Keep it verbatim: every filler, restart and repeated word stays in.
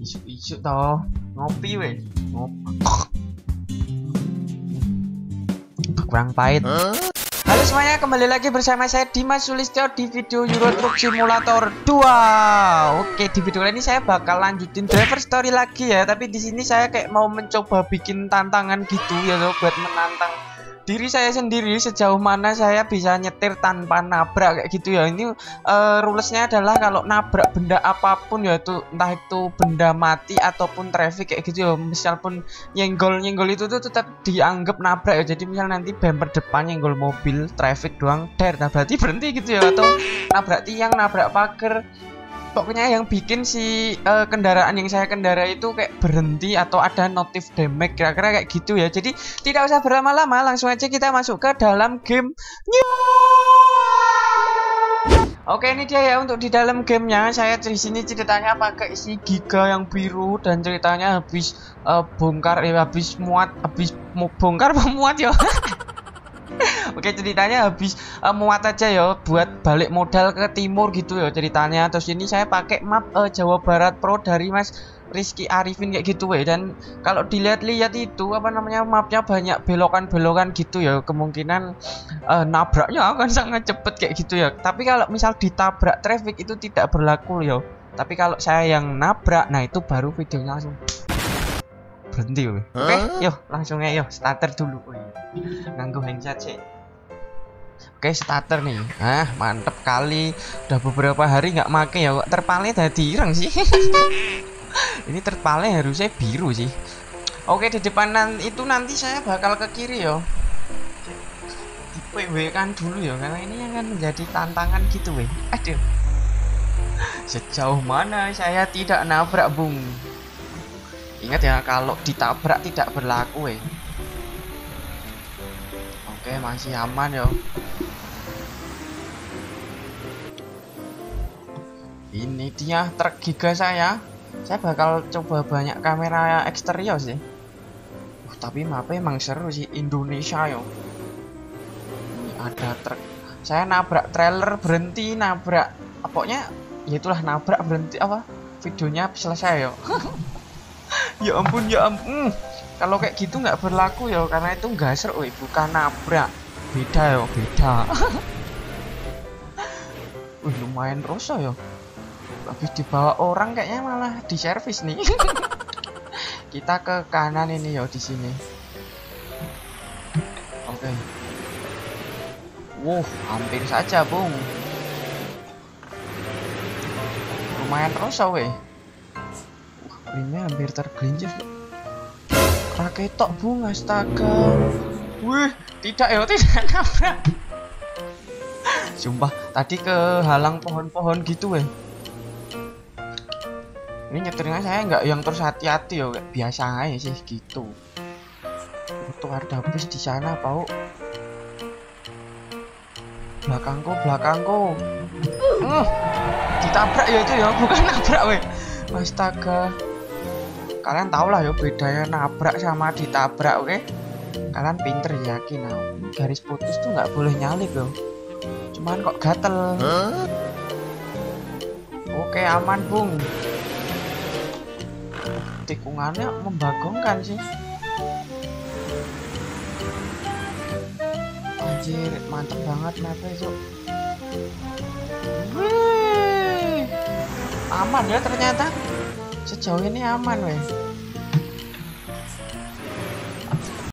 Isu-isu toh, ngopi weh, ngopi. Kurang pahit. Halo semuanya, kembali lagi bersama saya Dimas Sulistyo di video Euro Truck Simulator dua. Oke, di video ini saya bakal lanjutin driver story lagi ya, tapi di sini saya kayak mau mencoba bikin tantangan gitu ya loh, buat menantang diri saya sendiri sejauh mana saya bisa nyetir tanpa nabrak kayak gitu ya. Ini uh, rulesnya adalah kalau nabrak benda apapun ya, itu entah itu benda mati ataupun traffic kayak gitu ya, misal pun nyenggol-nyenggol itu tuh tetap dianggap nabrak ya. Jadi misal nanti bemper depan nyenggol mobil, traffic doang der, nah berarti berhenti gitu ya, atau nabrak tiang, nabrak pagar. Pokoknya yang bikin si uh, kendaraan yang saya kendarai itu kayak berhenti atau ada notif damage, kira-kira kayak gitu ya. Jadi tidak usah berlama-lama, langsung aja kita masuk ke dalam game new. Oke, ini dia ya untuk di dalam gamenya. Saya di sini ceritanya pakai si Giga yang biru, dan ceritanya habis uh, bongkar, eh, habis muat, habis mau bongkar memuat ya. Oke, ceritanya habis uh, muat aja ya, buat balik modal ke timur gitu ya ceritanya. Terus ini saya pakai map uh, Jawa Barat Pro dari Mas Rizky Arifin kayak gitu ya. Dan kalau dilihat-lihat itu apa namanya, mapnya banyak belokan-belokan gitu ya, kemungkinan uh, nabraknya akan sangat cepet kayak gitu ya. Tapi kalau misal ditabrak traffic itu tidak berlaku ya. Tapi kalau saya yang nabrak, nah itu baru videonya langsung berhenti. Oke, okay, yuk langsung aja, yuk starter dulu. Nganggo handset sih. Oke, okay, starter nih. Ah, mantep kali. Udah beberapa hari nggak make ya, kok terpalnya tadi ireng sih. Ini terpalnya harusnya biru sih. Oke, okay, di depanan itu nanti saya bakal ke kiri ya. Di P W kan dulu ya, karena ini akan menjadi tantangan gitu weh. Aduh. Sejauh mana saya tidak nabrak, Bung? Ingat ya, kalau ditabrak tidak berlaku ya. Oke, masih aman ya. Ini dia truk Giga saya. Saya bakal coba banyak kamera eksterior sih. Uh, tapi map emang seru sih, Indonesia ya. Ini ada truk. Saya nabrak trailer berhenti, nabrak pokoknya ya itulah, nabrak berhenti apa? Videonya selesai ya. Ya ampun, ya ampun. Kalau kayak gitu nggak berlaku ya, karena itu nggak seru, woy. Bukan nabrak. Beda ya, beda. Wih, lumayan rosa ya. Habis dibawa orang kayaknya malah di servis nih. Kita ke kanan ini ya di sini. Oke. Okay. Wow, hampir saja, Bung. Lumayan rosa, weh. Ini hampir tergelincir. Raketok, Bung, astaga. Wih, tidak ya, tidak nabrak. Sumpah, tadi kehalang pohon-pohon gitu, weh. Ini nyetirnya saya nggak yang terus hati-hati ya, kayak biasa aja sih gitu. Itu ada bus di sana, Pau. Belakangku, belakangku. Uh, ditabrak ya itu ya, bukan nabrak, weh. Astaga. Kalian tau lah ya bedanya nabrak sama ditabrak, oke? Okay? Kalian pinter yakin, nah. Garis putus tuh nggak boleh nyalip loh. Cuman kok gatel. Huh? Oke, okay, aman, Bung. Tikungannya membagongkan sih. Anjir, mantep banget mapnya itu. Aman ya ternyata. Sejauh ini aman, weh.